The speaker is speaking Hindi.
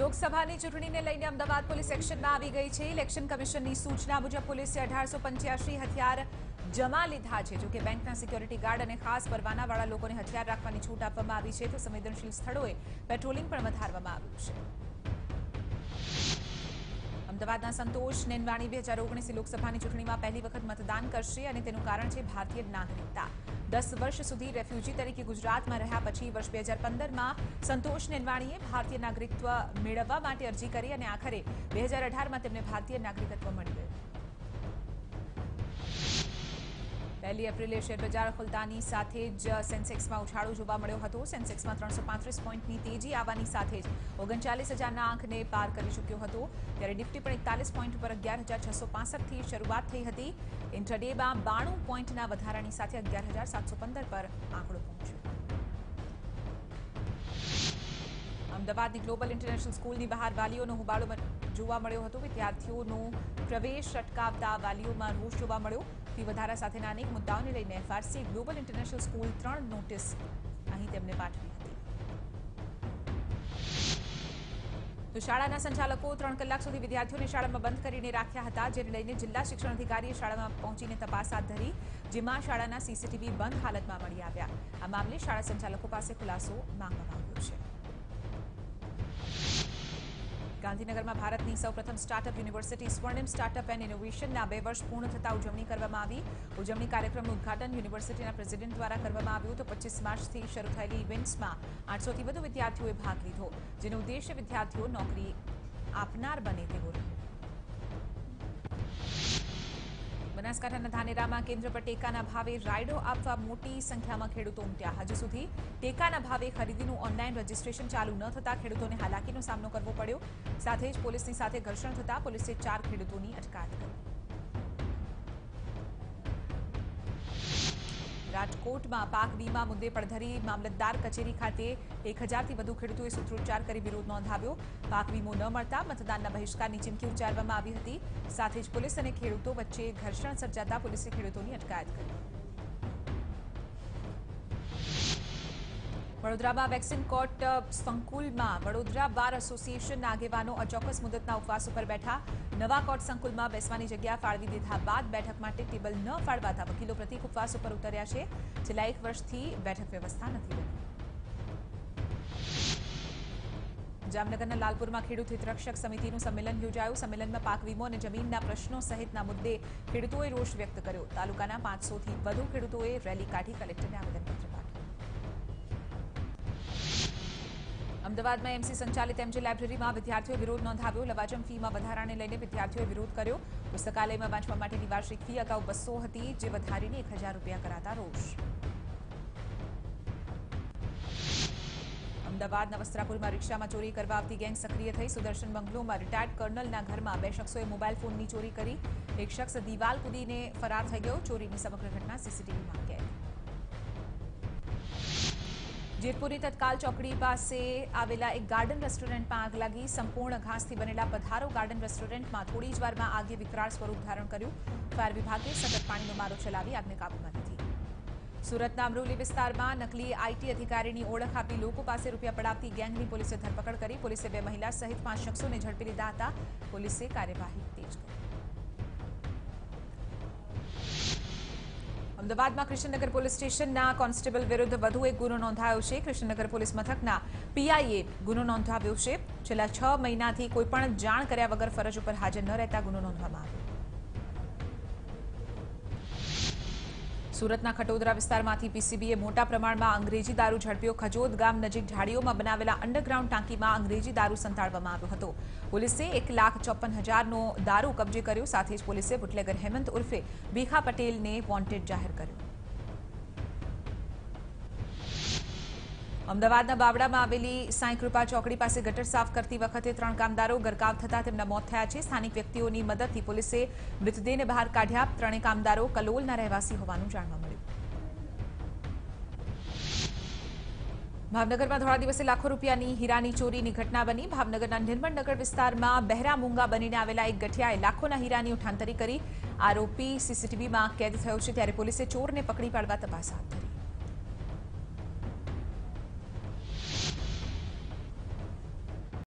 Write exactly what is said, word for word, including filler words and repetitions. લોકસભાની ચૂંટણીને લઈને અમદાવાદ પોલીસ એક્શનમાં આવી ગઈ છે। ઇલેક્શન કમિશનની સૂચના મુજબ પોલીસે અઢારસો પંચ્યાસી હથિયાર જમા લીધા છે। જોકે બેંકના સિક્યોરિટી ગાર્ડ અને ખાસ પરવાનાવાળા લોકોને હથિયાર રાખવાની છૂટ આપવામાં આવી છે, તો સંવેદનશીલ સ્થળોએ પેટ્રોલિંગ પણ વધારવામાં આવ્યું છે। અમદાવાદના સંતોષ નેનવાણી બે હજાર ઓગણીસની લોકસભાની ચૂંટણીમાં પહેલી વખત મતદાન કરશે અને તેનું કારણ છે ભારતીય નાગરિકતા। दस वर्ष सुधी रेफ्यूजी तरीके गुजरात में रहा पछी वर्ष बे हज़ार पंदर में संतोष नेनवाणीए भारतीय नागरिकत्व मेळववा माटे अरजी करी अने आखरे बे हज़ार अठार में तेमने भारतीय नागरिकत्व मळी गयुं। पहली एप्रिले शेर बजार खुलतानी साथे ज सेंसेक्स में उछाळो जोवा मळ्यो हतो। सेंसेक्स में त्रणसो पांत्रीस पॉइंटनी तेजी आववानी साथे ज ओगणचालीस हजारना आंकने पार करी चूक्यो हतो। त्यारे निफ्टी पण एकतालीस पॉइंट पर अगियार हज़ार छसो पांसठ थी शरूआत थई हती। इंटरडे में बाणु पॉइंटना वधारानी साथे अगियार हज़ार सात सौ पंदर पर आंकड़ो पहुंच्यो। अमदावादनी ग्लोबल इंटरनेशनल स्कूलनी बहार वालीओनो हुबाळो जोवा मळ्यो हतो। विद्यार्थीओनो प्रवेश अटकावता वालीओमां रोष जोवा मळ्यो। फी वधारा साथेना अनेक मुद्दाओने लईने एफआरसीए ग्लोबल इंटरनेशनल स्कूल त्रण नोटिस अहीं तेमने पाठवी हती। तो शाळाना संचालकों त्रण कलाक सुधी विद्यार्थीओने शाळामां बंध करीने राख्या हता, जेने लईने जिल्ला शिक्षण अधिकारीए शाळामां पहोंचीने तपास हाथ धरी, जेमां शाळाना सीसीटीवी बंद हालतमां मळी आव्या। आ मामले शाळा संचालको पासे खुलासो मांगवामां आव्यो छे। गांधीनगर में भारत की सौ प्रथम startup university Swarnim startup and innovation बे वर्ष पूर्ण थता उजवणी करवामां आवी। उजवणी कार्यक्रम उद्घाटन यूनिवर्सिटी प्रेसिडेंट द्वारा करवामां आव्युं। तो पच्चीस मार्च थी शुरू थयेली इवेंट्स में आठ सौ थी वधु विद्यार्थीओए भाग लीधो, जेनो उद्देश्य विद्यार्थीओ नौकरी आपनार बने तेवो। बनासकांठाना धानेरामां केन्द्र पर टेकाना भावे रायडो आपवा मोटी संख्या में खेडूतो उमट्या। हजू सुधी टेकाना भावे खरीदीनुं ऑनलाइन रजिस्ट्रेशन चालू न थता खेडूतोने हालाकीनो सामनो करवो पड्यो। साथे ज पोलीसनी साथे घर्षण थता पोलीसे चार खेडूतोनी अटकायत करी। राजकोट में पाक बीमा मुद्दे पड़धरी मामलतदार कचेरी खाते एक हज़ार थी वधु खेडूतोए सूत्रोच्चार करी विरोध नोंधाव्यो। पाक वीमो न मळता मतदानना बहिष्कारनी चीमकी उच्चारवामां आवी हती। साथे ज पोलीस अने खेडूतो वच्चे घर्षण सर्जाता पोलीसे खेडूतोनी अटकायत करी। वडोदरामां वेक्सिन कोट संकुलमां वडोदरा बार एसोसिएशन आगेवानो अचोक्कस मुदतना उपवास पर बैठा। नवा कोट संकुलमां बेसवानी जग्या फाळवी दीधा बाद बेठक माटे टेबल न फाळवाता वकीलो प्रतीक उपवास पर उतर्या छे। छेल्ला एक वर्षथी बेठक व्यवस्था नथी बनी। जामनगरना लालपुर में खेडूत हितरक्षक समितिनुं संमेलन योजायुं। संमेलनमां पाक वीमो अने जमीनना प्रश्नों सहितना मुद्दे खेडूतोए रोष व्यक्त कर्यो। तालुकाना पांचसो थी वधु खेडूतोए रेली काढी कलेक्टरने आवेदनपत्र पाठव्युं। अमदावाद में एमसी संचालित एमजी लाइब्रेरी में विद्यार्थीओ विरोध नोंधाव्यो। लवाजम फी में वधाराने लईने विद्यार्थीओ विरोध कर्यो। पुस्तकालय में वांचवा माटेनी वार्षिक फी अगाऊ बस्सो हती, जे वधारीने एक हज़ार रूपिया कराता रोष। अमदावादना वस्त्रापुर में रिक्शा में चोरी करवा आवती गैंग सक्रिय थई। सुदर्शन बंगलो में रिटायर्ड कर्नलना घर में बे शख्सोए मोबाइल फोननी चोरी करी। एक शख्स दीवाल कूदीने फरार थई गयो। चोरीनी समग्र घटना सीसीटीवी में कैद। जेतपुरी तत्काल चौकड़ी पास आवेला एक गार्डन रेस्टोरेंट में आग लगी। संपूर्ण घास थी बनेला पधारो गार्डन रेस्टोरेंट में थोड़ी ज वार में आगे विकराल स्वरूप धारण कर्यु। फायर विभागे सतत पाणीनो मारो चलावी आगने काबूमां लीधी। सूरतना अमरोली विस्तार में नकली आईटी अधिकारीनी ओळख आपी लोको पासे रूपिया पड़ावती गैंगनी पुलिसे धरपकड़ करी। पुलिसे बे महिला सहित पांच शख्सोने झड़पी लीधा हता। पुलिसे कार्यवाही तेज करी। अमदावाद में कृष्णनगर पुलिस स्टेशन कॉन्स्टेबल विरुद्ध वधु एक गुनो नोंधायो छे। कृष्णनगर पुलिस मथकना पीआईए गुनो नोंधाव्यो छे। छेल्ला छ महीनाथी कोईपण जाण कर्या वगर फरज पर हाजर न रहता गुनो नोंधवामां आव्यो। सूरतना खटोदरा विस्तारमांथी पीसीबीए मोटा प्रमाणमां अंग्रेजी दारू झड़प्यो। खजोद गाम नजीक झाड़ीओमां बनावेला अंडरग्राउंड टांकीमां अंग्रेजी दारू संताड़वामां આવ્યો હતો। पुलिसे एक लाख चौपन हजार नो दारू कब्जे कर्यो। साथे ज पुलिसे बुटलेगर हेमंत उर्फे बीखा पटेल ने वॉन्टेड जाहिर कर्यो। अमदावादना बावड़ामां आवेली साई कृपा चौकड़ी पासे गटर साफ करती वखते त्रण कामदारों गरकाव थता तेमना मौत थया छे। स्थानिक व्यक्तिओनी मददथी पुलिसे मृतदेहने बहार काढ्या। त्रणेय कामदारों कलोलना रहेवासी होवानुं जाणवा मळ्युं। भावनगर में थोड़ा दिवसे लाखों रूपिया हीरा की चोरी की घटना बनी। भावनगर निर्मल नगर विस्तार में बहरा मूंगा बनीने आवेला एक गठियाए लाखों हीरा की उठांतरी करी। आरोपी सीसीटीवी में कैद थयो छे, त्यारे पुलिसे चोर ने पकड़ी पाड़वा तपास हाथ धरी।